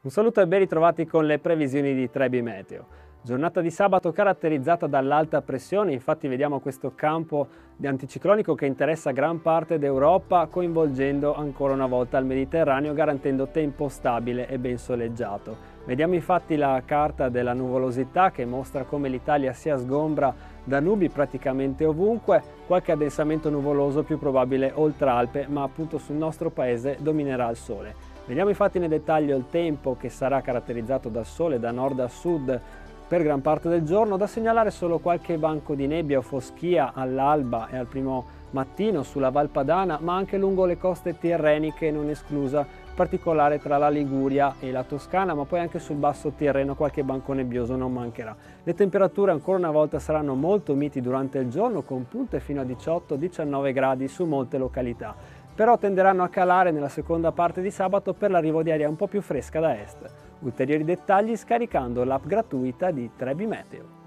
Un saluto e ben ritrovati con le previsioni di 3B meteo. Giornata di sabato caratterizzata dall'alta pressione, infatti vediamo questo campo anticiclonico che interessa gran parte d'Europa, coinvolgendo ancora una volta il Mediterraneo, garantendo tempo stabile e ben soleggiato. Vediamo infatti la carta della nuvolosità che mostra come l'Italia sia sgombra da nubi praticamente ovunque, qualche addensamento nuvoloso più probabile oltre Alpe, ma appunto sul nostro paese dominerà il sole. Vediamo infatti nel dettaglio il tempo che sarà caratterizzato dal sole da nord a sud per gran parte del giorno, da segnalare solo qualche banco di nebbia o foschia all'alba e al primo mattino sulla Val Padana, ma anche lungo le coste tirreniche, non esclusa particolare tra la Liguria e la Toscana, ma poi anche sul basso Tirreno qualche banco nebbioso non mancherà. Le temperature ancora una volta saranno molto miti durante il giorno, con punte fino a 18-19 gradi su molte località. Però tenderanno a calare nella seconda parte di sabato per l'arrivo di aria un po' più fresca da est. Ulteriori dettagli scaricando l'app gratuita di 3B meteo.